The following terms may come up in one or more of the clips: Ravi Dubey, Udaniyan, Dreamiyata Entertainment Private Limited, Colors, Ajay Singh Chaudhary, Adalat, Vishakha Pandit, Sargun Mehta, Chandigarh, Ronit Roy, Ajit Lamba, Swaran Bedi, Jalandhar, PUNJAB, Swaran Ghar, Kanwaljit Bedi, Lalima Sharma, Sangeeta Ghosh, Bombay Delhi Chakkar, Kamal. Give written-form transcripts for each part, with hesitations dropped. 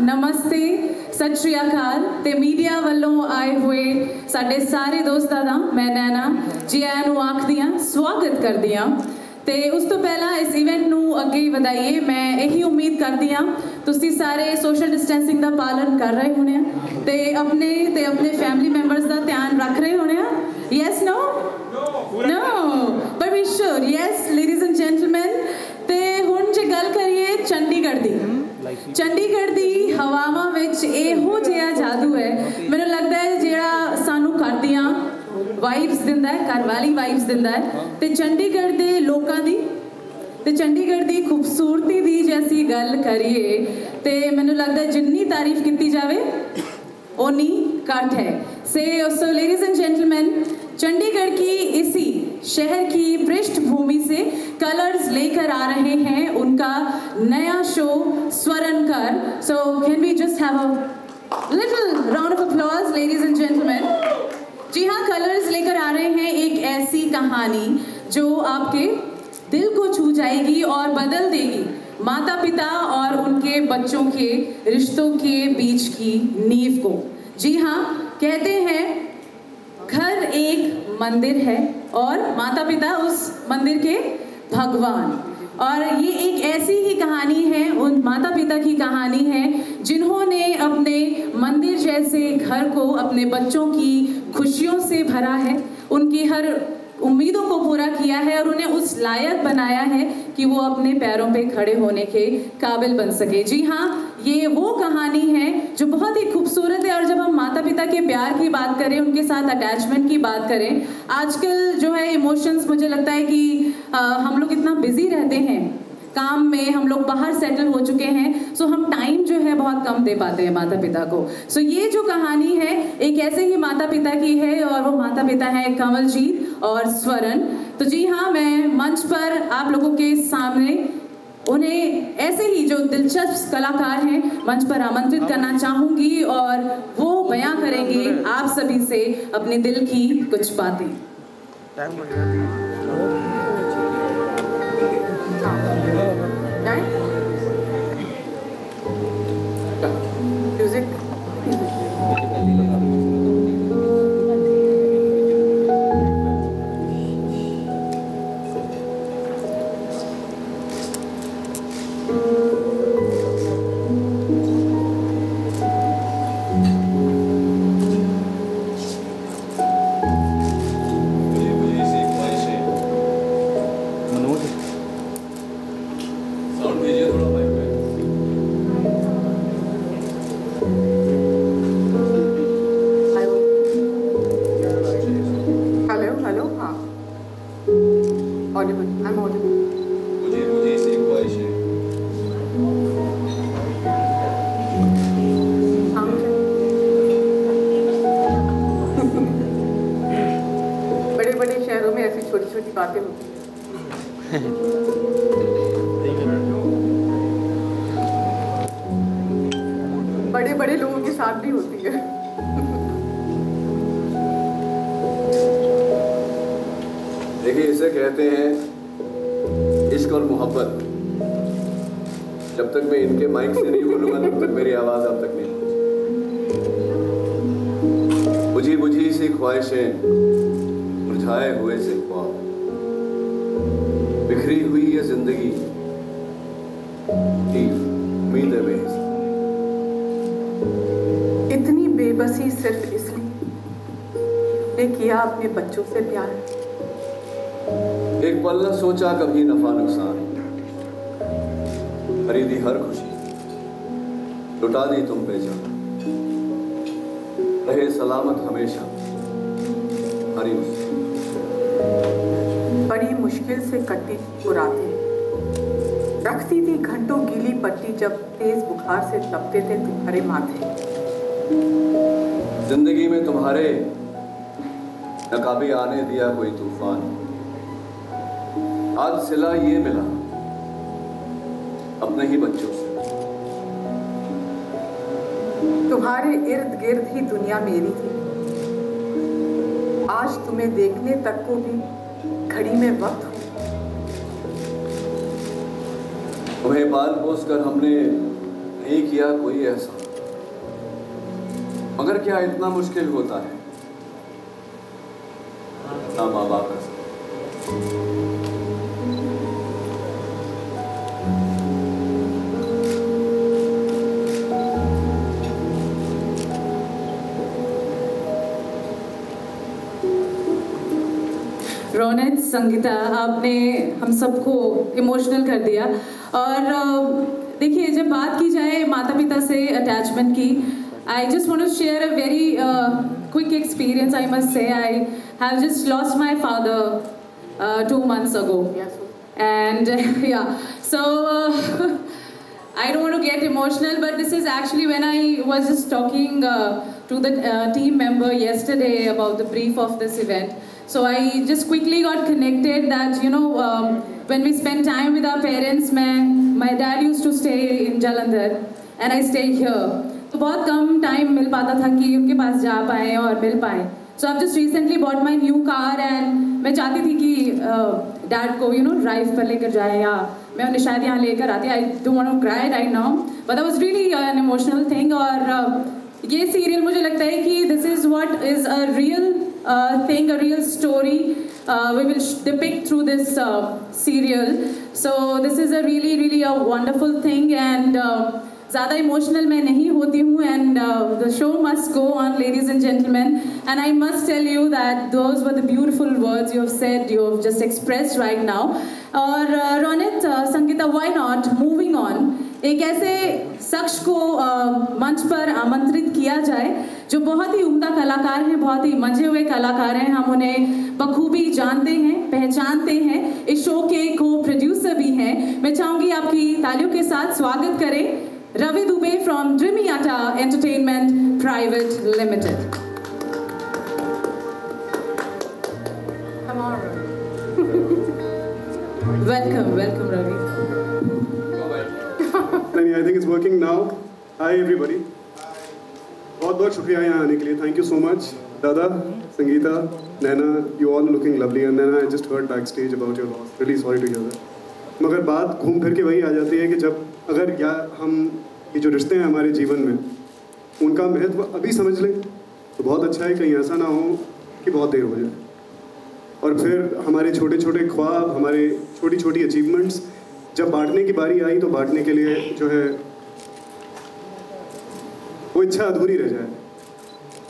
नमस्ते सत श्री अकाल ते मीडिया वालों आए हुए साढ़े सारे दोस्तों का मैं नैना जी आया आखदियाँ स्वागत कर दिया ते उस तो पहला इस इवेंट नू अगे वधाइए। मैं यही उम्मीद करती हाँ तुसी सारे सोशल डिस्टेंसिंग का पालन कर रहे होने ते अपने फैमिली मैंबर्स का ध्यान रख रहे होने। Yes no no but we should. Yes ladies and gentleman ते हुण जे गल करिए चंडीगढ़ दी चंडीगढ़ की हवावां विच इहो जिहा जादू है। मैनूं लगता है जिहड़ा सानूं घर दियां वाइब्स दिंदा है, घर वाली वाइब्स दिंदा है ते चंडीगढ़ दे लोकां दी ते चंडीगढ़ दी खूबसूरती दी जैसी गल करिए ते मैनूं लगता है जिन्नी तारीफ कीती जावे ओनी घट है। So ladies and gentleman Chandigarh की इसी शहर की पृष्ठभूमि से कलर्स लेकर आ रहे हैं उनका नया show Swaran Ghar. So can we just have a little round of applause ladies and gentleman. जी हाँ, कलर्स लेकर आ रहे हैं एक ऐसी कहानी जो आपके दिल को छू जाएगी और बदल देगी माता पिता और उनके बच्चों के रिश्तों के बीच की नींव को। जी हाँ, कहते हैं घर एक मंदिर है और माता पिता उस मंदिर के भगवान, और ये एक ऐसी ही कहानी है उन माता पिता की कहानी है जिन्होंने अपने मंदिर जैसे घर को अपने बच्चों की खुशियों से भरा है, उनकी हर उम्मीदों को पूरा किया है और उन्हें उस लायक बनाया है कि वो अपने पैरों पे खड़े होने के काबिल बन सके। जी हाँ, ये वो कहानी है जो बहुत ही खूबसूरत है। और जब हम माता पिता के प्यार की बात करें, उनके साथ अटैचमेंट की बात करें, आजकल जो है इमोशंस मुझे लगता है कि हम लोग इतना बिजी रहते हैं काम में, हम लोग बाहर सेटल हो चुके हैं, सो हम टाइम जो है बहुत कम दे पाते हैं माता पिता को। सो ये जो कहानी है एक ऐसे ही माता पिता की है और वो माता पिता हैं कमल जी और स्वरण। तो जी हाँ, मैं मंच पर आप लोगों के सामने उन्हें ऐसे ही जो दिलचस्प कलाकार हैं मंच पर आमंत्रित करना चाहूँगी और वो बयां करेंगे आप सभी से अपने दिल की कुछ बातें। अपने बच्चों से प्यार एक पल न सोचा कभी नफा नुकसान, खरीदी हर खुशी लुटा दी तुम पे जान, रहे सलामत हमेशा हरी मुश्किल। बड़ी मुश्किल से कटी मुरादें रखती थी घंटों गीली पट्टी, जब तेज बुखार से तपते थे तुम्हारे माथे। जिंदगी में तुम्हारे न कभी आने दिया कोई तूफान, आज सिला ये मिला अपने ही बच्चों से। तुम्हारे इर्द गिर्द ही दुनिया मेरी थी, आज तुम्हें देखने तक को भी घड़ी में वक्त हो। तुम्हें पाल पोस कर हमने नहीं किया कोई एहसान, मगर क्या इतना मुश्किल होता है ना माँ बाप का रोनित, संगीता, आपने हम सबको इमोशनल कर दिया। और देखिए, जब बात की जाए माता पिता से अटैचमेंट की, I just want to share a very quick experience. I must say, I have just lost my father 2 months ago, and yeah, so I don't want to get emotional, but this is actually when I was just talking to the team member yesterday about the brief of this event. So I just quickly got connected that when we spend time with our parents, my dad used to stay in Jalandhar and I stay here. So बहुत कम time मिल पाता था कि उनके पास जा पाए और मिल पाए. So I've just recently bought my new car and मैं चाहती थी कि dad को drive पर लेकर जाए या मैं उन्हें शायद यहाँ लेकर आती. I don't want to cry right now, but that was really an emotional thing. और ये सीरियल मुझे लगता है कि this is what is a real thing, a real story we will depict through this serial. So this is a really a wonderful thing, and ज़्यादा emotional मैं नहीं होती हूँ. And the show must go on, ladies and gentlemen. And I must tell you that those were the beautiful words you have said, you have just expressed right now. और Ronit, Sangeeta, why not? Moving on, एक ऐसे शख्स को मंच पर आमंत्रित किया जाए जो बहुत ही उम्दा कलाकार हैं, बहुत ही मंझे हुए कलाकार हैं. हम उन्हें बखूबी जानते हैं, पहचानते हैं. इस शो के को प्रोड्यूसर भी हैं. मैं चाहूँगी आपकी तालियों के साथ स्वागत करें Ravi Dubey from Dreamiyata entertainment private limited. Welcome welcome Ravi. I think it's working now. Hi everybody. बहुत शुक्रिया यहाँ आने के लिए. Thank you so much. दादा, संगीता, नैना, you all looking lovely. And Naina, I just heard backstage about your loss. Really sorry to hear that. मगर बात घूम फिर के वही आ जाती है कि जब अगर या हम ये जो रिश्ते हैं हमारे जीवन में उनका महत्व अभी समझ लें तो बहुत अच्छा है. कहीं ऐसा ना हो कि बहुत देर हो जाए और फिर हमारे छोटे छोटे ख्वाब, हमारे छोटी छोटी अचीवमेंट्स जब बांटने की बारी आई तो बांटने के लिए जो है वो इच्छा अधूरी रह जाए.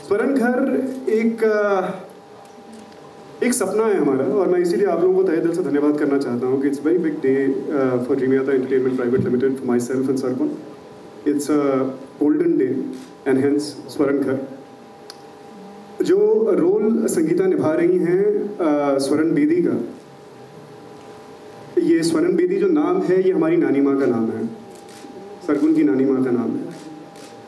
स्वरण घर एक सपना है हमारा और मैं इसीलिए आप लोगों को तहे दिल से धन्यवाद करना चाहता हूँ कि it's very big day for Dreamiyata entertainment private limited, for myself and Sargun. It's a golden day and hence Swaran Ghar. जो रोल संगीता निभा रही हैं स्वरण बेदी का, ये स्वरण बेदी जो नाम है ये हमारी नानी माँ का नाम है, सरगुन की नानी माँ का नाम है.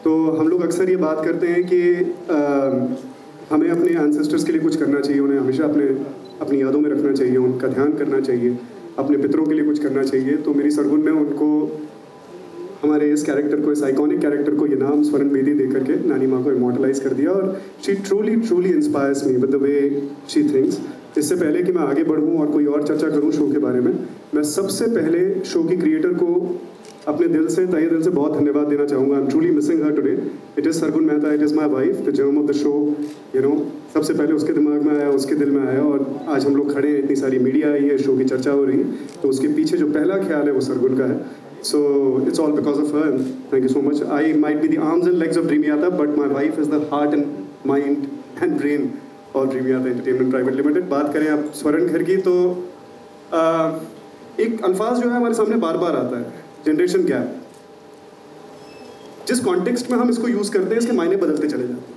तो हम लोग अक्सर ये बात करते हैं कि हमें अपने एंसेस्टर्स के लिए कुछ करना चाहिए, उन्हें हमेशा अपनी यादों में रखना चाहिए, उनका ध्यान करना चाहिए, अपने पितरों के लिए कुछ करना चाहिए. तो मेरी सरगुन में उनको, हमारे इस कैरेक्टर को, इस आइकॉनिक कैरेक्टर को ये नाम स्वरण बेदी दे करके नानी माँ को इमॉर्टलाइज कर दिया. और she truly inspires me with the way she thinks. इससे पहले कि मैं आगे बढ़ूँ और कोई और चर्चा करूँ शो के बारे में, मैं सबसे पहले शो की क्रिएटर को अपने दिल से, तहे दिल से बहुत धन्यवाद देना चाहूँगा. I am truly missing her today. It is Sargun Mehta, it is my wife, the germ of the show. सबसे पहले उसके दिमाग में आया, उसके दिल में आया, और आज हम लोग खड़े हैं, इतनी सारी मीडिया आई है, शो की चर्चा हो रही है, तो उसके पीछे जो पहला ख्याल है वो सरगुन का है. So it's all because of her. Thank you so much. I might be the arms and legs of Dreamiyata, but my wife is the heart and mind and brain और ड्रीमियाता एंटरटेनमेंट प्राइवेट लिमिटेड. बात करें आप स्वरण घर की, तो एक अल्फाज जो है हमारे सामने बार बार आता है, जनरेशन गैप. जिस कॉन्टेक्स्ट में हम इसको यूज़ करते हैं इसके मायने बदलते चले जाते हैं.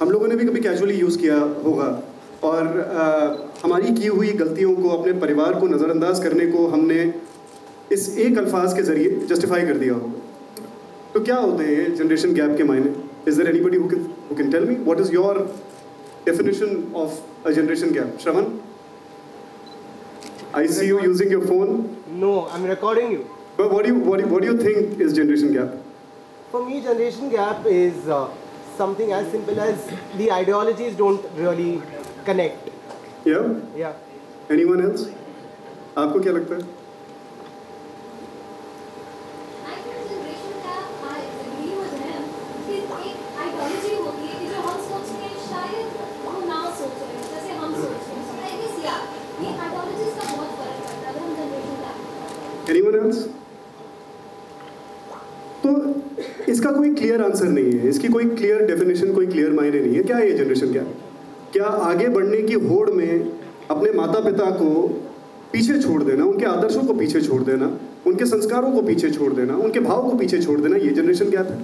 हम लोगों ने भी कभी कैजुअली यूज़ किया होगा और हमारी की हुई गलतियों को, अपने परिवार को नज़रअंदाज करने को हमने इस एक अल्फाज के ज़रिए जस्टिफाई कर दिया होगा. तो क्या होते हैं जनरेशन गैप के मायने? Is there anybody who can tell me what is your definition of a generation gap? Shravan, I see you using your phone. No, I'm recording you. But what do you think is generation gap? For me, generation gap is something as simple as the ideologies don't really connect. Yeah. Yeah. Anyone else? आपको क्या लगता है? I think generation gap. इसका कोई clear answer नहीं है, इसकी कोई क्लियर डेफिनेशन, कोई क्लियर मायने नहीं है। क्या है ये जनरेशन? क्या आगे बढ़ने की होड़ में अपने माता पिता को पीछे छोड़ देना, उनके आदर्शों को पीछे छोड़ देना, उनके संस्कारों को पीछे छोड़ देना, उनके भाव को पीछे छोड़ देना, ये जनरेशन गैप है?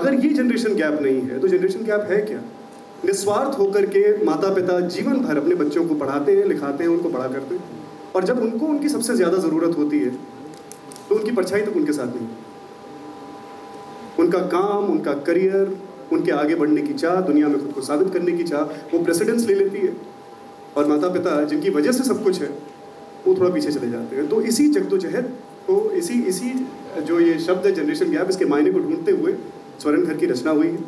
अगर ये जनरेशन गैप नहीं है तो जनरेशन गैप है क्या? निस्वार्थ होकर के माता पिता जीवन भर अपने बच्चों को पढ़ाते हैं, लिखाते हैं, उनको बड़ा करते हैं, और जब उनको उनकी सबसे ज़्यादा ज़रूरत होती है तो उनकी परछाई तक उनके साथ नहीं है। उनका काम, उनका करियर, उनके आगे बढ़ने की चाह, दुनिया में खुद को साबित करने की चाह, वो प्रेसिडेंस ले लेती है, और माता पिता जिनकी वजह से सब कुछ है वो थोड़ा पीछे चले जाते हैं। तो इसी जद्दोजहद को, इसी जो ये शब्द है जनरेशन गैप, इसके मायने को ढूंढते हुए स्वर्ण घर की रचना हुई है।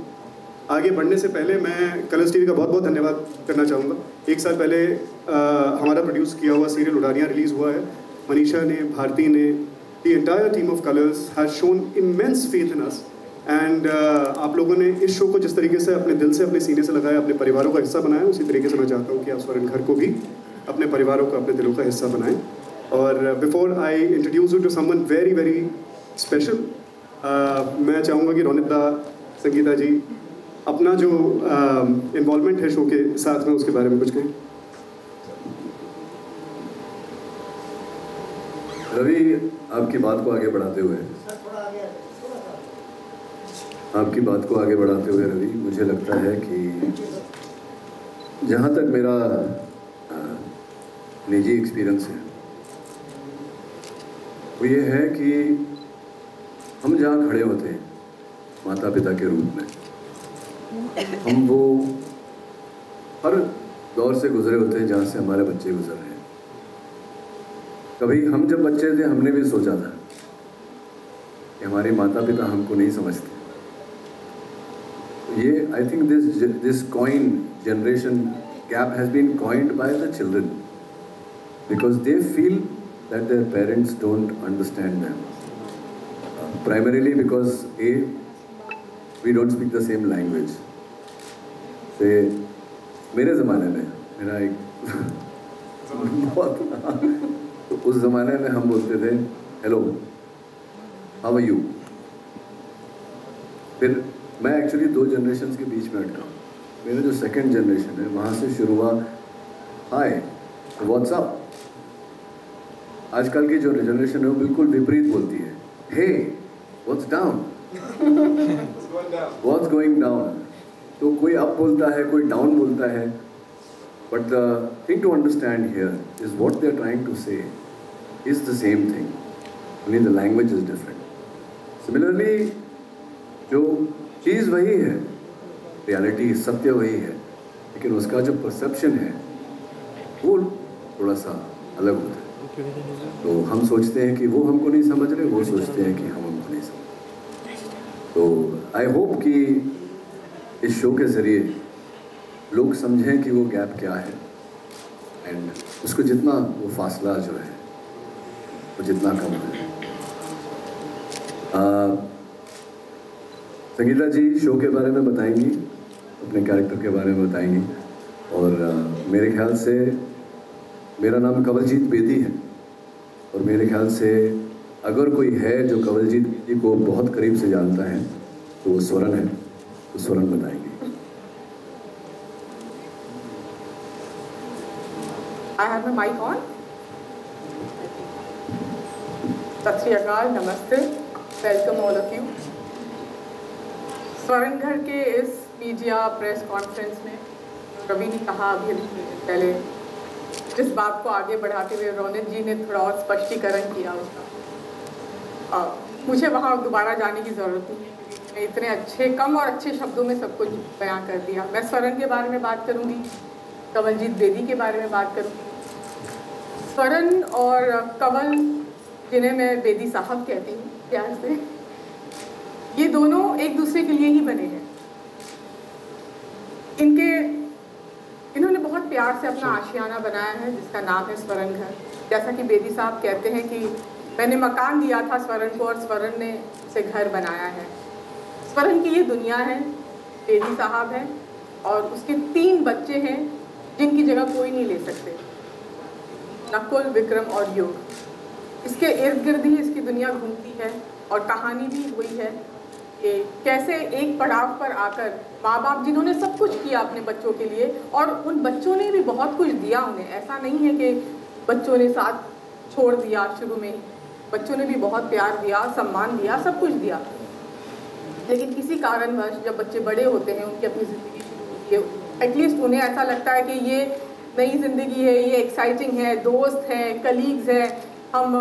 आगे बढ़ने से पहले मैं कलर्स टीवी का बहुत बहुत धन्यवाद करना चाहूँगा। एक साल पहले हमारा प्रोड्यूस किया हुआ सीरियल उडानियाँ रिलीज़ हुआ है। मनीषा ने, भारती ने, the entire team of Colors has shown immense faith in us, and आप लोगों ने इस शो को जिस तरीके से अपने दिल से, अपने सीने से लगाया, अपने परिवारों का हिस्सा बनाया, उसी तरीके से मैं चाहता हूँ कि आप स्वर्ण घर को भी अपने परिवारों का, अपने दिलों का हिस्सा बनाएं। और before I introduce you to someone very very special, मैं चाहूँगा कि रोनित दा, संगीता जी अपना जो इन्वॉल्वमेंट है शो के साथ में उसके बारे में कुछ कहें। रवि, आपकी बात को आगे बढ़ाते हुए रवि, मुझे लगता है कि जहाँ तक मेरा निजी एक्सपीरियंस है वो ये है कि हम जहाँ खड़े होते हैं माता पिता के रूप में, हम वो हर दौर से गुजरे होते हैं जहाँ से हमारे बच्चे गुजर रहे हैं। कभी हम जब बच्चे थे हमने भी सोचा था कि हमारे माता पिता हमको नहीं समझते। ये I think this coin generation gap has been coined by the children because they feel that their parents don't understand them, primarily because A, we don't speak the same language. से मेरे ज़माने में मेरा एक तो उस ज़माने में हम बोलते थे हेलो, हाउ आर यू। फिर मैं एक्चुअली दो जनरेशन्स के बीच में अटका हूँ। मेरा जो सेकंड जनरेशन है वहाँ से शुरू हुआ हाय, व्हाट्सअप। आजकल की जो जनरेशन है वो बिल्कुल विपरीत बोलती है, hey, what's down, what's going down. तो कोई अप बोलता है, कोई डाउन बोलता है। But the thing to understand here is what they are trying to say is the same thing, only the language is different. Similarly जो चीज़ वही है, रियलिटी, सत्य वही है, लेकिन उसका जो परसेप्शन है वो थोड़ा सा अलग होता है। तो हम सोचते हैं कि वो हमको नहीं समझ रहे, वो सोचते हैं कि हम उनको नहीं समझ रहे। तो आई होप कि इस शो के ज़रिए लोग समझें कि वो गैप क्या है, एंड उसको जितना, वो फासला जो है वो जितना कम है। संगीता जी शो के बारे में बताएंगी, अपने कैरेक्टर के बारे में बताएंगी। और मेरे ख्याल से, मेरा नाम कंवलजीत बेदी है, और मेरे ख्याल से अगर कोई है जो कंवलजीत जी को बहुत करीब से जानता है तो वो स्वरण है। तो स्वरण बताएंगे। I have my mic on. Sat Shri अकाल, नमस्ते, वेलकम ऑल ऑफ यू। स्वर्ण घर के इस मीडिया प्रेस कॉन्फ्रेंस में रवि ने कहा अभी पहले, जिस बात को आगे बढ़ाते हुए रोनित जी ने थोड़ा और स्पष्टीकरण किया उसका, मुझे वहाँ दोबारा जाने की ज़रूरत नहीं है। इतने अच्छे, कम और अच्छे शब्दों में सब कुछ बयां कर दिया। मैं स्वर्ण के बारे में बात करूँगी, कंवलजीत बेदी के बारे में बात करूँगी। स्वर्ण और कंवल, जिन्हें मैं बेदी साहब कहती हूँ प्यार से, ये दोनों एक दूसरे के लिए ही बने हैं। इन्होंने बहुत प्यार से अपना आशियाना बनाया है जिसका नाम है स्वर्ण घर। जैसा कि बेदी साहब कहते हैं कि मैंने मकान दिया था स्वर्ण को और स्वर्ण ने उसे घर बनाया है। स्वर्ण की ये दुनिया है, बेदी साहब हैं और उसके 3 बच्चे हैं जिनकी जगह कोई नहीं ले सकते, नकुल, विक्रम और योग। इसके इर्द गिर्द ही इसकी दुनिया घूमती है और कहानी भी हुई है कैसे एक पड़ाव पर आकर माँ बाप जिन्होंने सब कुछ किया अपने बच्चों के लिए और उन बच्चों ने भी बहुत कुछ दिया उन्हें, ऐसा नहीं है कि बच्चों ने साथ छोड़ दिया, शुरू में बच्चों ने भी बहुत प्यार दिया, सम्मान दिया, सब कुछ दिया, लेकिन किसी कारणवश जब बच्चे बड़े होते हैं उनकी अपनी ज़िंदगी शुरू होती है, एटलीस्ट उन्हें ऐसा लगता है कि ये नई ज़िंदगी है, ये एक्साइटिंग है, दोस्त हैं, कलीग्स हैं, हम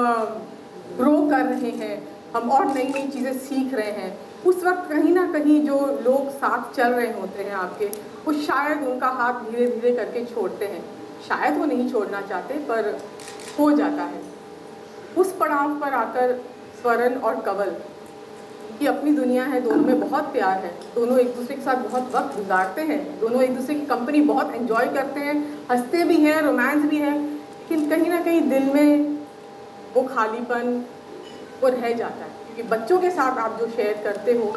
ग्रो कर रहे हैं, हम और नई नई चीज़ें सीख रहे हैं। उस वक्त कहीं ना कहीं जो लोग साथ चल रहे होते हैं आपके, वो शायद उनका हाथ धीरे धीरे करके छोड़ते हैं, शायद वो नहीं छोड़ना चाहते पर हो जाता है। उस पड़ाव पर आकर स्वरण और कंवल की अपनी दुनिया है, दोनों में बहुत प्यार है, दोनों एक दूसरे के साथ बहुत वक्त गुजारते हैं, दोनों एक दूसरे की कंपनी बहुत एंजॉय करते हैं, हंसते भी हैं, रोमांस भी है, लेकिन कहीं ना कहीं दिल में वो खालीपन वो रह जाता है, क्योंकि बच्चों के साथ आप जो शेयर करते हो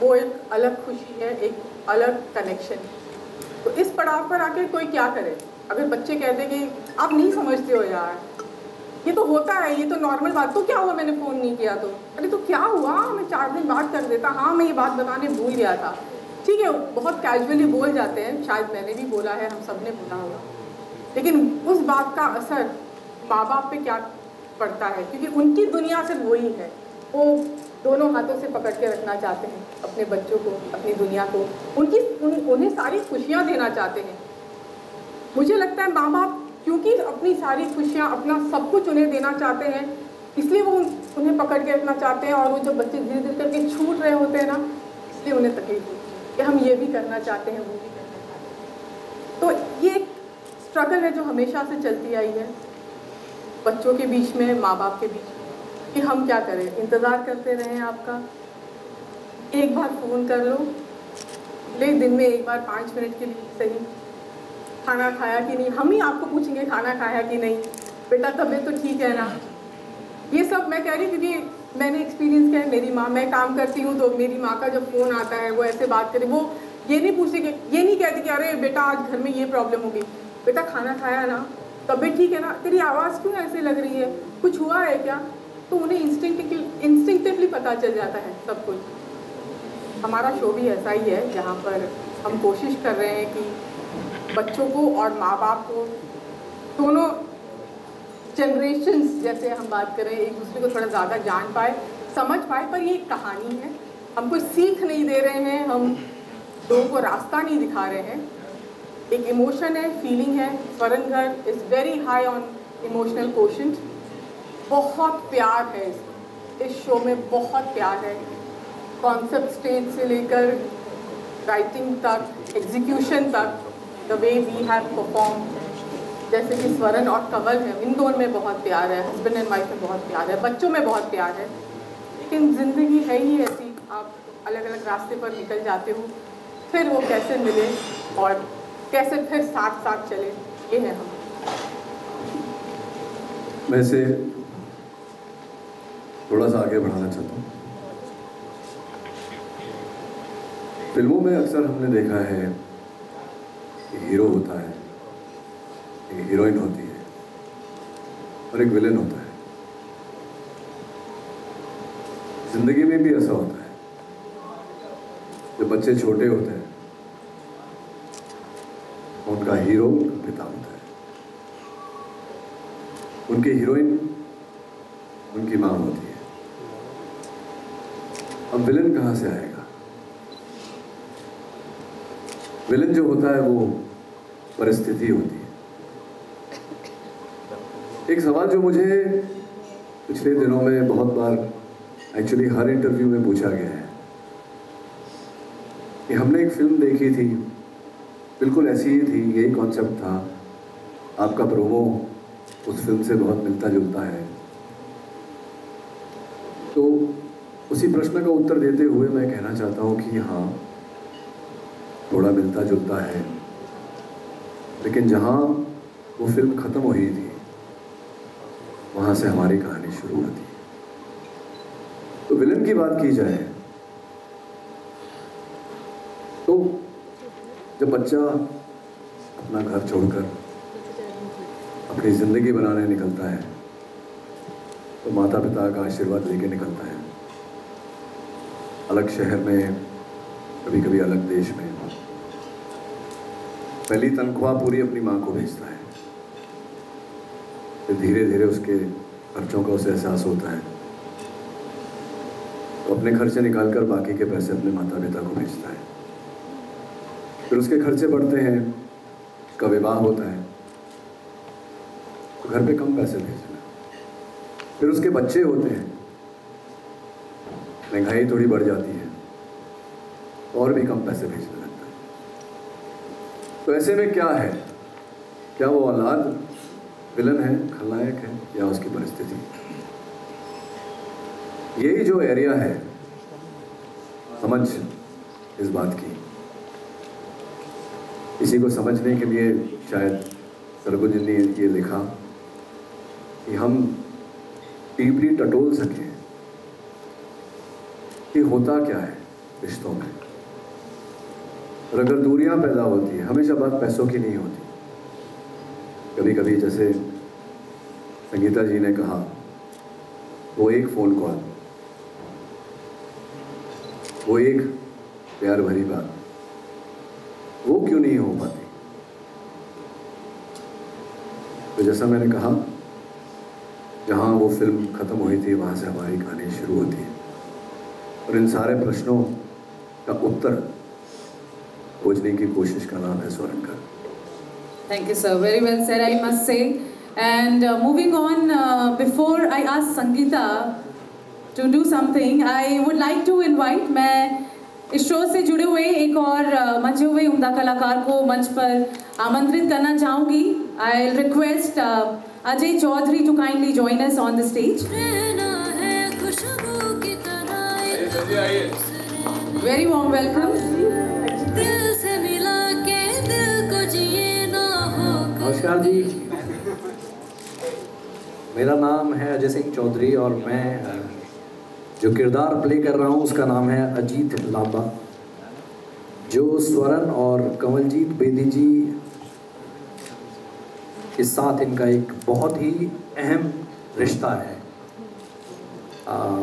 वो एक अलग खुशी है, एक अलग कनेक्शन। तो इस पड़ाव पर आकर कोई क्या करे, अगर बच्चे कहते हैं कि आप नहीं समझते हो यार, ये तो होता है, ये तो नॉर्मल बात, तो क्या हुआ मैंने फ़ोन नहीं किया तो, अरे तो क्या हुआ, मैं 4 दिन बात कर देता, हाँ मैं ये बात बताने भूल गया था, ठीक है, बहुत कैजुअली बोल जाते हैं, शायद मैंने भी बोला है, हम सब ने बोला होगा, लेकिन उस बात का असर माँ बाप पर क्या पड़ता है, क्योंकि उनकी दुनिया सिर्फ वही है, वो दोनों हाथों से पकड़ के रखना चाहते हैं अपने बच्चों को, अपनी दुनिया को, उन्हें सारी खुशियाँ देना चाहते हैं। मुझे लगता है माँ बाप क्योंकि अपनी सारी खुशियाँ, अपना सब कुछ उन्हें देना चाहते हैं, इसलिए वो उन्हें पकड़ के रखना चाहते हैं, और वो जब बच्चे धीरे धीरे करके छूट रहे होते हैं ना, इसलिए उन्हें तकलीफ होती है कि हम ये भी करना चाहते हैं, वो भी करना चाहते हैं। तो ये एक स्ट्रगल है जो हमेशा से चलती आई है बच्चों के बीच में, माँ बाप के बीच में, कि हम क्या करें, इंतज़ार करते रहें आपका, एक बार फ़ोन कर लो, ले दिन में एक बार 5 मिनट के लिए सही, खाना खाया कि नहीं, हम ही आपको पूछेंगे खाना खाया कि नहीं, बेटा तबीयत तो ठीक है ना, ये सब मैं कह रही क्योंकि मैंने एक्सपीरियंस किया है। मेरी माँ, मैं काम करती हूँ तो मेरी माँ का जब फ़ोन आता है वो ऐसे बात करे, वो ये नहीं पूछती, ये नहीं कहती कि अरे बेटा आज घर में ये प्रॉब्लम होगी, बेटा खाना खाया ना, तबीयत ठीक है ना, तेरी आवाज़ क्यों ऐसे लग रही है, कुछ हुआ है क्या, तो उन्हें इंस्टिंक्टिवली पता चल जाता है सब कुछ। हमारा शो भी ऐसा ही है जहाँ पर हम कोशिश कर रहे हैं कि बच्चों को और माँ बाप को, दोनों जनरेशन्स जैसे हम बात करें, एक दूसरे को थोड़ा ज़्यादा जान पाए, समझ पाए, पर ये कहानी है, हम कोई सीख नहीं दे रहे हैं, हम लोगों को रास्ता नहीं दिखा रहे हैं, एक इमोशन है, फीलिंग है। Swaran Ghar is very high on emotional quotient, बहुत प्यार है इस शो में, बहुत प्यार है, कॉन्सेप्ट स्टेज से लेकर राइटिंग तक, एग्जीक्यूशन तक, the way we have perform, जैसे कि स्वरण और कंवल है, इन दोनों में बहुत प्यार है, हस्बैंड एंड वाइफ में बहुत प्यार है, बच्चों में बहुत प्यार है, लेकिन ज़िंदगी है ही ऐसी, आप अलग अलग रास्ते पर निकल जाते हो, फिर वो कैसे मिले और कैसे फिर साथ साथ चले, ये है हम। वैसे थोड़ा सा आगे बढ़ाना चाहता हूँ। फिल्मों में अक्सर हमने देखा है एक हीरो होता है, एक हीरोइन होती है और एक विलेन होता है। जिंदगी में भी ऐसा होता है। जब बच्चे छोटे होते हैं उनका हीरो उनका पिता होता है, उनकी हीरोइन उनकी माँ होती है। अब विलेन कहाँ से आएगा? विलेन जो होता है वो परिस्थिति होती है। एक सवाल जो मुझे पिछले दिनों में बहुत बार एक्चुअली हर इंटरव्यू में पूछा गया है कि हमने एक फिल्म देखी थी, बिल्कुल ऐसी ही थी, यही कॉन्सेप्ट था, आपका प्रोमो उस फिल्म से बहुत मिलता जुलता है। तो उसी प्रश्न का उत्तर देते हुए मैं कहना चाहता हूँ कि हाँ, थोड़ा मिलता जुलता है, लेकिन जहाँ वो फिल्म ख़त्म हुई थी वहाँ से हमारी कहानी शुरू होती है। तो विलन की बात की जाए तो जब बच्चा अपना घर छोड़कर अपनी ज़िंदगी बनाने निकलता है तो माता पिता का आशीर्वाद लेके निकलता है। अलग शहर में, कभी कभी अलग देश में, पहली तनख्वाह पूरी अपनी माँ को भेजता है, फिर धीरे धीरे उसके खर्चों का उसे एहसास होता है, तो अपने खर्चे निकालकर बाकी के पैसे अपने माता पिता को भेजता है। फिर उसके खर्चे बढ़ते हैं, उसका विवाह होता है तो घर पे कम पैसे भेजना, फिर उसके बच्चे होते हैं, महंगाई थोड़ी बढ़ जाती है और भी कम पैसे भेजना लगता है। तो ऐसे में क्या है, क्या वो औलाद विलन है, खलनायक है, या उसकी परिस्थिति? यही जो एरिया है समझ इस बात की, इसी को समझने के लिए शायद सरगुन जी ने ये लिखा कि हम डीपली टटोल सकें कि होता क्या है रिश्तों में। और अगर दूरियां पैदा होती है, हमेशा बात पैसों की नहीं होती, कभी कभी जैसे संगीता जी ने कहा, वो एक फ़ोन कॉल, वो एक प्यार भरी बात, वो क्यों नहीं हो पाती? तो जैसा मैंने कहा, जहाँ वो फिल्म ख़त्म हुई थी वहाँ से हमारी कहानी शुरू होती है, और इन सारे प्रश्नों का उत्तर खोजने की कोशिश का नाम है Swaran Ghar. Thank you sir, very well sir, I must say. And moving on, before I ask Sangeeta to do something, I would like to invite, मैं इस शो से जुड़े हुए एक और मंचे हुए उम्दा कलाकार को मंच पर आमंत्रित करना चाहूँगी। I will request Ajay Chaudhary to kindly join us on the stage. Very warm welcome. नमस्कार जी, मेरा नाम है अजय सिंह चौधरी और मैं जो किरदार प्ले कर रहा हूँ उसका नाम है अजीत लांबा, जो स्वरण और कमलजीत बेदी जी के साथ इनका एक बहुत ही अहम रिश्ता है।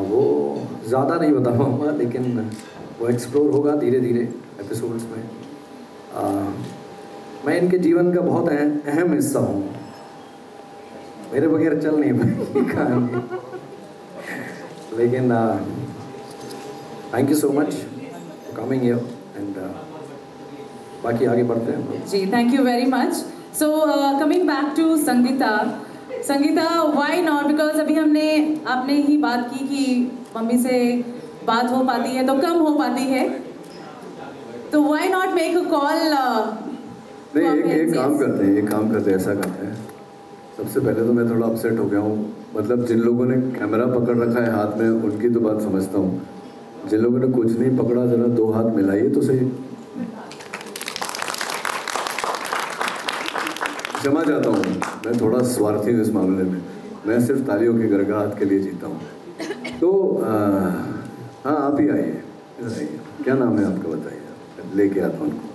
वो ज़्यादा नहीं बता पाऊँगा, लेकिन वो एक्सप्लोर होगा धीरे धीरे एपिसोड्स में। मैं इनके जीवन का बहुत अहम हिस्सा हूँ, मेरे बगैर चल नहीं पाएगी कहानी। लेकिन thank you so much for coming here and बाकी आगे बढ़ते हैं जी। Thank you very much. So coming back to Sangeeta, Sangeeta why not, because अभी आपने ही बात की कि मम्मी से बात हो पाती है तो कम हो पाती है, तो why not make a call? एक काम करते हैं, ऐसा करते हैं, सबसे पहले तो मैं थोड़ा अपसेट हो गया हूँ, मतलब जिन लोगों ने कैमरा पकड़ रखा है हाथ में उनकी तो बात समझता हूँ, जिन लोगों ने कुछ नहीं पकड़ा जरा दो हाथ मिलाइए तो सही। क्षमा चाहता हूँ, मैं थोड़ा स्वार्थी हूँ इस मामले में, मैं सिर्फ तालियों के गड़गड़ाहट के लिए जीता हूँ। तो हाँ, आप ही आइए, क्या नाम है आपका बताइए, लेके आता हूँ उनको।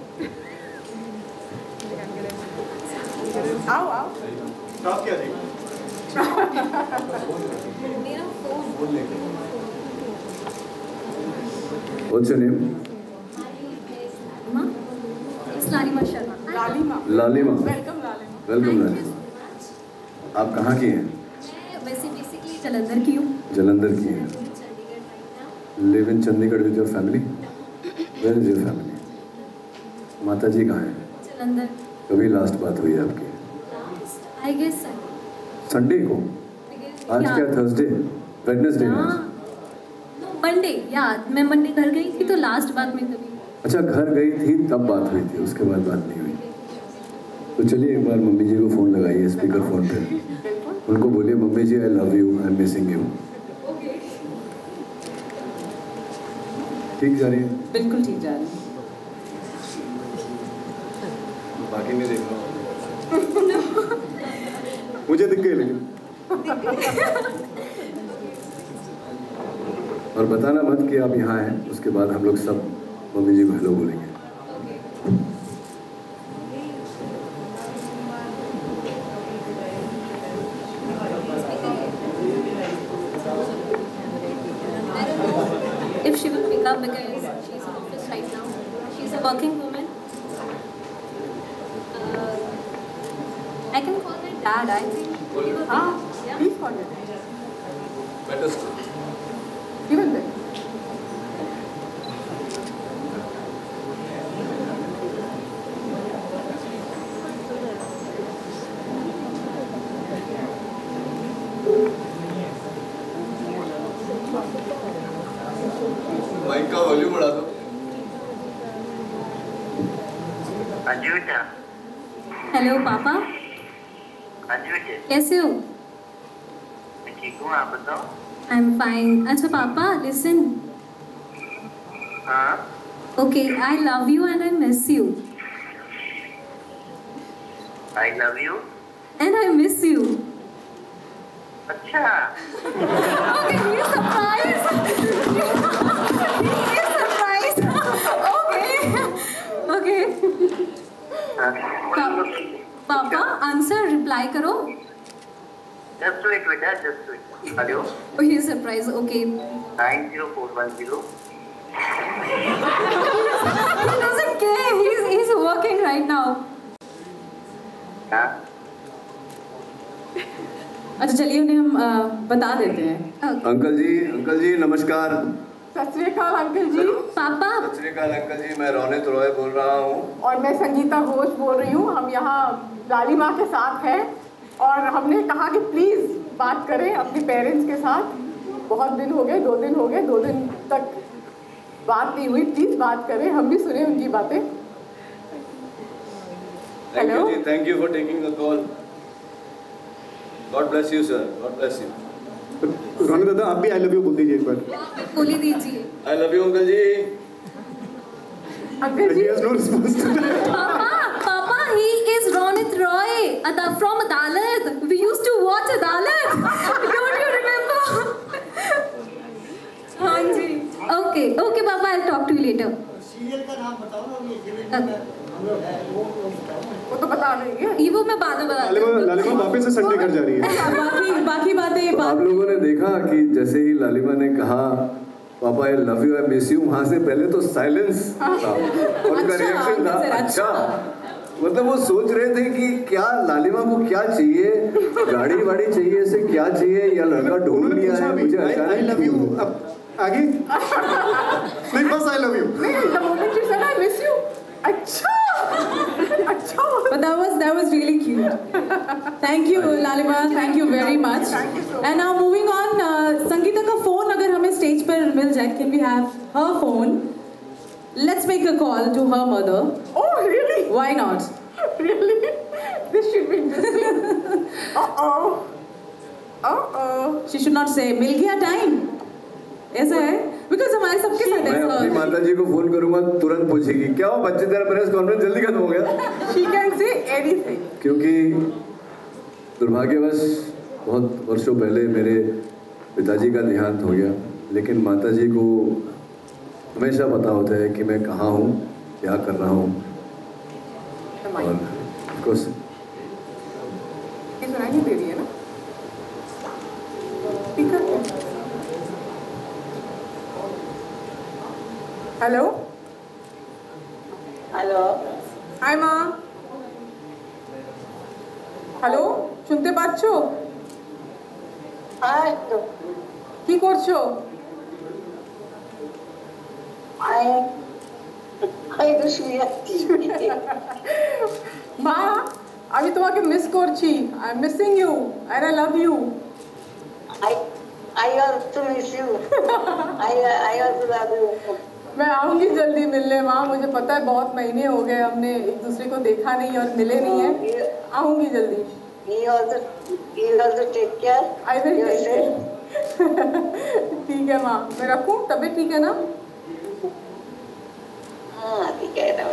What's your name? It's Lalima Sharma. Lalima. Welcome Lalima. Welcome Lalima. आप कहाँ की हैं? मैं वैसे बेसिकली जलंधर की हूँ। जलंधर की हैं। Live in Chandigarh with your family? Where is your family? माता जी कहाँ हैं? जलंधर। कभी लास्ट बात हुई है आपकी? I guess संडे को। आज क्या थर्सडे? वेडनेसडे? मंडे। याद, मैं मंडे घर गई थी तो लास्ट बात में कभी। अच्छा, घर गई थी तब बात हुई थी, उसके बाद बात नहीं हुई। तो चलिए एक बार मम्मी जी को फ़ोन लगाइए, स्पीकर फ़ोन पे उनको बोलिए, mummy ji I love you, I am missing you. ठीक जा रही है? बिल्कुल ठीक जा रही है, बाकी नहीं देख रहा। मुझे दिख गई लेकिन। और बताना मत कि आप यहाँ हैं, उसके बाद हम लोग सब मम्मी जी को हेलो बोलेंगे। speak up because she's in office right now. She's a working woman. I can call her dad, I think. Yeah. Please call her dad. Better still. Even then. Hello पापा, कैसे हो? मैं ठीक हूँ, आप बताओ? I am fine. अच्छा पापा, listen. Okay, I love you and I miss you. I love you and I miss you. अच्छा। ओके, ये surprise. Okay. Papa answer reply करो। जस्ट वेट बेटा, just wait. Hello. Oh surprise. Okay 90410। He doesn't care. He's working right now. अच्छा चलिए उन्हें हम बता देते हैं। अंकल जी नमस्कार। सत श्री अकाल अंकल जी। पापा। सत श्री अकाल अंकल जी, मैं रोनित रॉय बोल रहा हूँ। और मैं संगीता घोष बोल रही हूँ। हम यहाँ लाली माँ के साथ हैं और हमने कहा कि प्लीज़ बात करें अपने पेरेंट्स के साथ। बहुत दिन हो गए, 2 दिन हो गए, 2 दिन तक बात नहीं हुई। प्लीज़ बात करें, हम भी सुने उनकी बातें। Hello, thank you for taking the call. God bless you sir, God bless you. Ronit दादा आप भी आई लव यू बोल दीजिए एक बार। बोल ही दीजिए। I love you uncle ji. Uncle ji. No response. पापा, he is Ronit Roy from Adalat. We used to watch Adalat. Don't you remember? हाँ जी। Okay पापा, I'll talk to you later. Serial का नाम बताओ ना। वो तो बता रही है, वो मैं बाद में बता दूंगी। लालिमा वापस से संडे घर जा रही है। बाकी बातें तो आप लोगों ने देखा कि जैसे ही लालिमा ने कहा पापा I love you I miss you, वहाँ से पहले तो साइलेंस था। उनका रिएक्शन था अच्छा, मतलब वो सोच रहे थे कि क्या लालिमा को क्या चाहिए, गाड़ी वाड़ी चाहिए, इसे क्या चाहिए, या लड़का ढूंढ लिया है मुझे अचानक। आई लव यू आगे नहीं, बस I love you I miss you. अच्छा अच्छा, but that was really cute. Thank you लालिमा, thank you very much. Thank you so much. And now moving on, Sangeeta का फोन अगर हमें स्टेज पर मिल जाए, can we have her phone? Let's make a call to her mother. Oh really? Why not? Really? This should be interesting. Oh. She should not say मिल गया time. ऐसा है, because हमारे सबके साथ ऐसा होता है। मैं माता जी को फोन करूंगा, तुरंत पूछेगी क्या वो बच्चे तेरा प्रेस कॉन्फ्रेंस जल्दी खत्म हो गया। She can say anything. क्योंकि दुर्भाग्यवश बहुत वर्षों पहले मेरे पिताजी का देहांत हो गया, लेकिन माता जी को हमेशा पता होता है कि मैं कहाँ हूँ, क्या कर रहा हूँ। हेलो हाय माँ। हेलो শুনতে পাচ্ছো? हाय, কি করছো? তো শুয়ে আছি। মা আমি তোমাকে মিস করছি। I am missing you and I love you. I also miss you. I also love you. मैं आऊँगी जल्दी मिलने माँ, मुझे पता है बहुत महीने हो गए हमने एक दूसरे को देखा नहीं और मिले नहीं है। आऊँगी जल्दी। ठीक है माँ, मैं रखूँ? तबीयत ठीक है ना? हाँ ठीक है ना,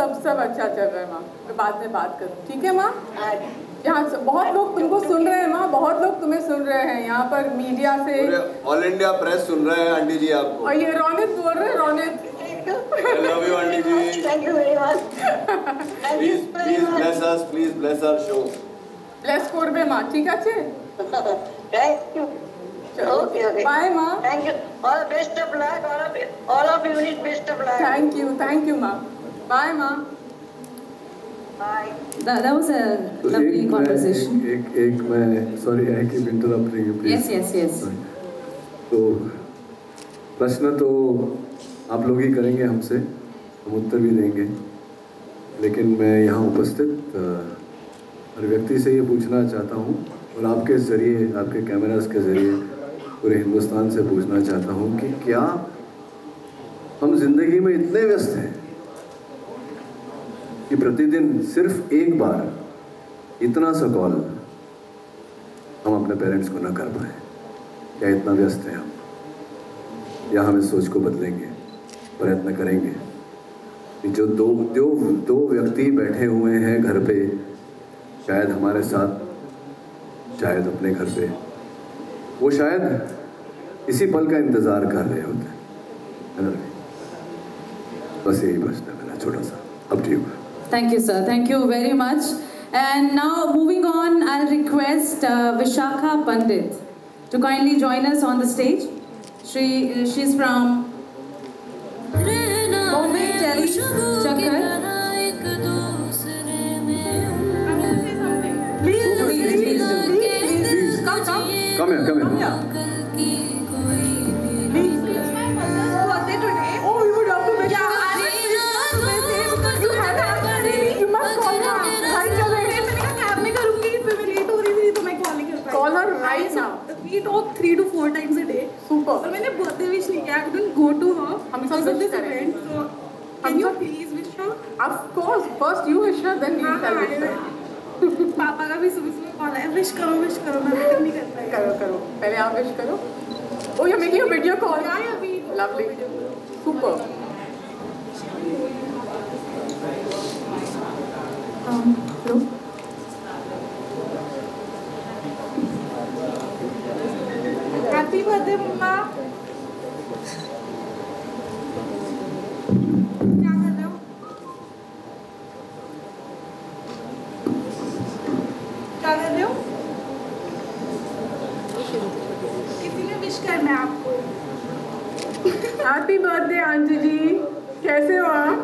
सब अच्छा चल रहा है माँ। मैं बाद में बात करूँ, ठीक है माँ? यहाँ बहुत लोग तुमको सुन रहे हैं माँ, बहुत लोग तुम्हें सुन रहे हैं यहाँ पर मीडिया से, ऑल इंडिया प्रेस सुन रहे हैं आंटी जी आपको। और ये रोनित बोल रहे हैं। Ronit I love you aunty ji. Thank you very much. Please bless us, please bless our show. Bless करबे माँ, ठीक है? Okay. Bye, ma. Thank you. All the best of luck. All of you need best of luck. Thank you, ma. Bye, ma. Bye. That was a lovely conversation. Sorry, I keep interrupting you. Please. Yes. Sorry. तो प्रश्न तो आप लोग ही करेंगे हमसे, हम उत्तर भी देंगे, लेकिन मैं यहाँ उपस्थित हर व्यक्ति से ये पूछना चाहता हूँ और आपके ज़रिए, आपके कैमरास के ज़रिए पूरे हिंदुस्तान से पूछना चाहता हूँ कि क्या हम जिंदगी में इतने व्यस्त हैं कि प्रतिदिन सिर्फ एक बार इतना सा कॉल हम अपने पेरेंट्स को ना कर पाए? क्या इतना व्यस्त हैं हम? या हम इस सोच को बदलेंगे, प्रयत्न करेंगे कि जो दो व्यक्ति बैठे हुए हैं घर पे, शायद हमारे साथ, शायद अपने घर पे, वो शायद इसी पल का इंतज़ार कर रहे होते हैं। बस यही प्रश्न है मेरा छोटा सा। अब ठीक है। Thank you, sir. Thank you very much. And now, moving on, I'll request Vishakha Pandit to kindly join us on the stage. She's from Bombay Delhi Chakkar. Please do. Come here. We talk 3 to 4 times a day. Super. और मैंने birthday wish नहीं किया. I couldn't go to her. हम सब this event. So can you please wish her? Of course. First you wish her, then you shall wish her. पापा का भी सुबह कॉल है. Wish करो. मैं भी नहीं करता है. करो. पहले आप wish करो. Oh, you're making a video call. Yeah. Lovely. Super. Hello. Happy birthday, Mumma. क्या कर रहे हो? किसी ने विश करना है आपको। Happy birthday, आंटी जी. कैसे हो आप?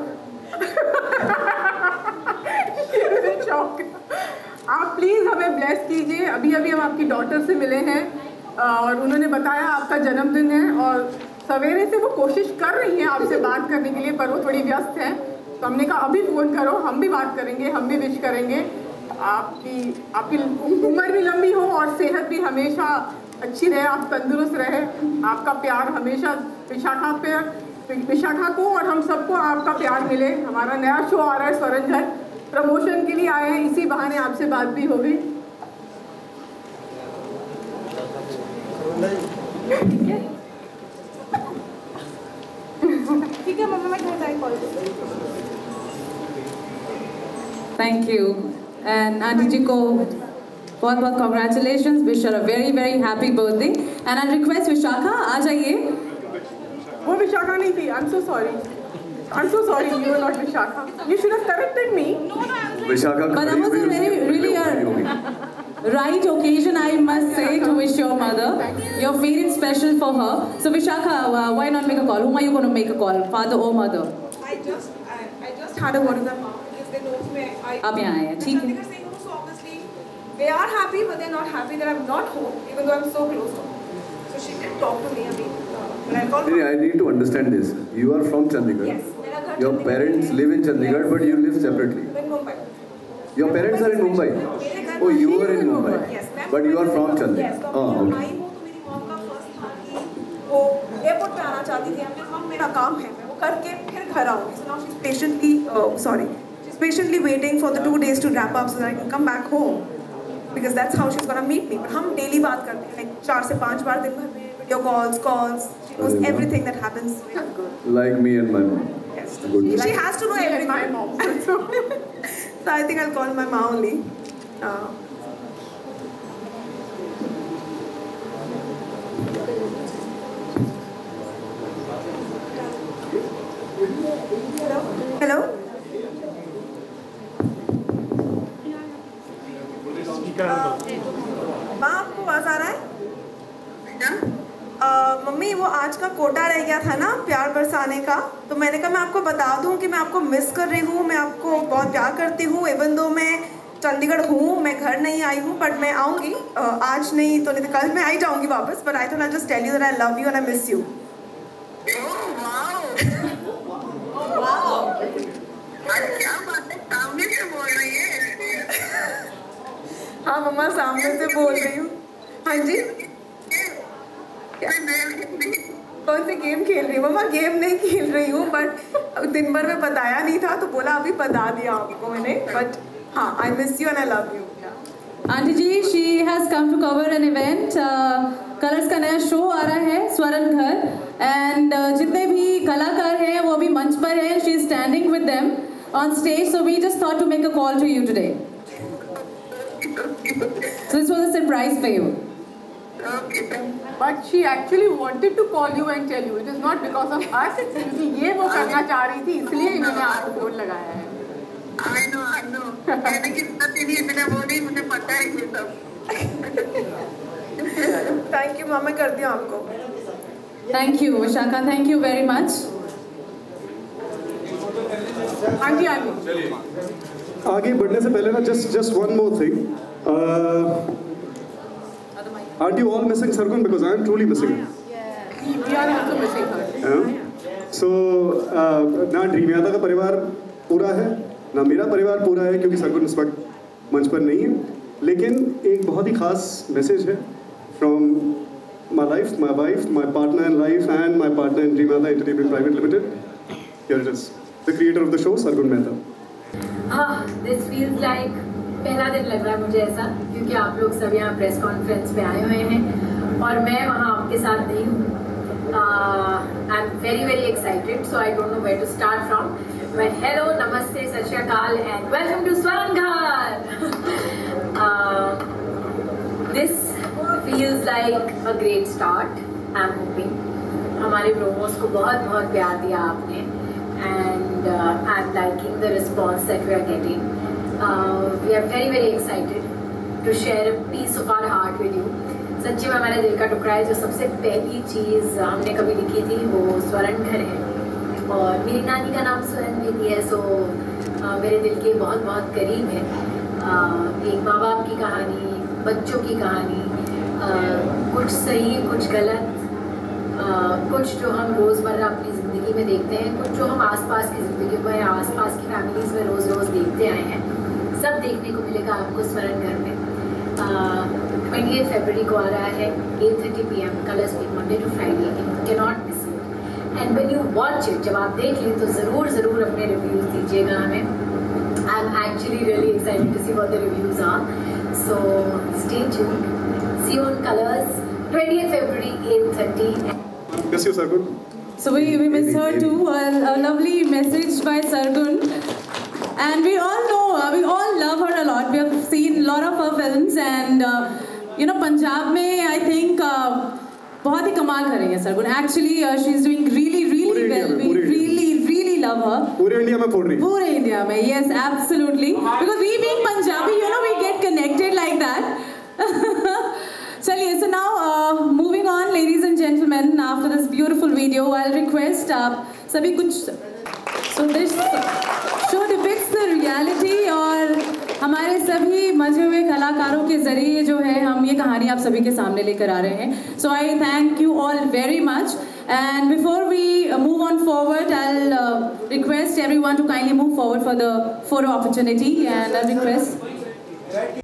आप प्लीज हमें ब्लेस कीजिए. अभी हम आपकी डॉटर से मिले हैं और उन्होंने बताया आपका जन्मदिन है और सवेरे से वो कोशिश कर रही हैं आपसे बात करने के लिए, पर वो थोड़ी व्यस्त हैं, तो हमने कहा अभी फ़ोन करो, हम भी बात करेंगे, हम भी विश करेंगे. आपकी उम्र भी लंबी हो और सेहत भी हमेशा अच्छी रहे, आप तंदुरुस्त रहे, आपका प्यार हमेशा विशाखा को और हम सबको आपका प्यार मिले. हमारा नया शो आ रहा है स्वरण घर, प्रमोशन के लिए आए हैं, इसी बहाने आपसे बात भी होगी. ठीक है मम्मी, मैं घर जाके कॉल करूँगी. Thank you. एंड आंटी जी को बहुत बहुत congratulations. Wish her a very very happy birthday. And I request Vishakha, आ जाइए. वो विशाखा नहीं थी. I'm so sorry. You were not Vishakha. You should have corrected me. No, I'm sorry. Vishakha. But that was a very, really a right occasion, I must say, to wish your mother. You're feeling special for her. So Vishakha, why not make a call? Whom are you going to make a call? Father or mother? I just had a word with them because they know me. अब यहाँ आया. ठीक है. So obviously they are happy, but they're not happy that I'm not home, even though I'm so close to home. So she did talk to me अभी. I need to understand this. You are from Chandigarh. Yes. Your parents live in Chandigarh, but you live separately. In Mumbai. Your parents are in Mumbai. Oh, you were in Mumbai. Yes, but you are from Chandigarh. Okay. I moved to मेरी mom का first था कि वो airport पे आना चाहती थी. हमने mom मेरा काम है, मैं वो करके फिर घर आऊँगी. So now she's patiently waiting for the 2 days to wrap up so that I can come back home, because that's how she's gonna meet me. But हम daily बात करते हैं, like 4 से 5 बार दिन भर में video calls. She knows everything that happens. Like me and my mom. Yes. She has to know everything. My mom. So I think I'll call my mom only. Hello. माँ, आपको आवाज आ रहा है? मम्मी वो आज का कोटा रह गया था ना प्यार बरसाने का, तो मैंने कहा मैं आपको बता दूं कि मैं आपको मिस कर रही हूँ, मैं आपको बहुत प्यार करती हूँ, इवन दो मैं चंडीगढ़ हूँ, मैं घर नहीं आई हूँ, बट मैं आऊँगी, आज नहीं तो नहीं कल मैं आई जाऊँगी वापस, but I thought I just tell you that I love you and I miss you. हाँ मम्मा सामने से बोल रही हूँ। हाँ जी कौन सी गेम खेल रही हूँ? मम्मा गेम नहीं खेल रही हूँ, बट दिन भर में बताया नहीं था तो बोला अभी बता दिया आपको मैंने, बट हाँ I miss you and I love you. Aunty ji she has come to cover an event, Colors का नया शो आ रहा है स्वरण घर, एंड जितने भी कलाकार हैं वो अभी मंच पर हैं, she is standing with them on stage, so we just thought to make a call to you today, so this was a surprise for you. But she actually wanted to call you and tell you it is not because of us, क्योंकि ये वो करना चाह रही थी इसलिए इन्होंने आपको फोन लगाया है। I know मैंने कितना तेरी बिना बोले मुझे पता है ये सब। Thank you मामा कर दिया आपको। Thank you Vishakha, thank you very much. हाँ जी आगे आगे बढ़ने से पहले ना just one more thing, are you all missing Sargun because I am truly missing. So ना ड्रीमयाता का परिवार पूरा है ना मेरा परिवार पूरा है क्योंकि सरगुन इस वक्त मंच पर नहीं है, लेकिन एक बहुत ही खास मैसेज है from my life, my wife, my partner in life and my partner in Dreamiyata entertainment private limited, here it is, the creator of the show Sargun Mehta. हाँ दिस फील्स लाइक पहला दिन लग रहा है मुझे ऐसा, क्योंकि आप लोग सब यहाँ प्रेस कॉन्फ्रेंस पे आए हुए हैं और मैं वहाँ आपके साथ नहीं हूँ। I am very very excited, so I don't know where to start from. But hello नमस्ते Sat Shri Akal and welcome to Swaran Ghat. This feels like a great start, I am hoping. हमारे प्रोमोस को बहुत बहुत प्यार दिया आपने and I'm liking the response that we are getting. We are very very excited to share a piece of our heart with you. सच्ची में हमारे दिल का टुकड़ा है, जो सबसे पहली चीज़ हमने कभी लिखी थी वो स्वरण घर है, और मेरी नानी का नाम स्वरण बेदी है, सो मेरे दिल के बहुत बहुत करीब है। एक माँ बाप की कहानी, बच्चों की कहानी, कुछ सही कुछ गलत, कुछ जो हम रोज़मर्रा अपनी ज़िंदगी में देखते हैं, कुछ जो हम आसपास की ज़िंदगी में या आसपास की फैमिलीज़ में रोज़ रोज़ देखते आए हैं, सब देखने को मिलेगा आपको स्वरण घर में। 28 फरवरी को आ रहा है 8:30 PM कलर्स में, Monday to Friday, can not miss it. And when you watch it, जब आप देख लें तो ज़रूर ज़रूर अपने रिव्यूज़ दीजिएगा हमें। I am actually really excited to see what the reviews are, so stay tuned, see you on Colors 28 February 8:30। Miss you, Sargun. So we miss her too. A lovely message by Sargun, and we all know, we all love her a lot. We have seen a lot of her films, and you know, Punjab mein I think बहुत ही कमाल कर रही है Sargun. Actually, she is doing really really well. We really love her. पूरे India में फोड़ रही है. पूरे इंडिया में, yes, absolutely. Because we being Punjabi, you know, we get connected like that. चलिए, so now moving on, ladies and gentlemen, after this beautiful video, I'll request आप सभी कुछ. So this show depicts the reality, और हमारे सभी मजे हुए कलाकारों के जरिए जो है हम ये कहानी आप सभी के सामने लेकर आ रहे हैं. So I thank you all very much. And before we move on forward, I'll request everyone to kindly move forward for the photo opportunity, and I'll request.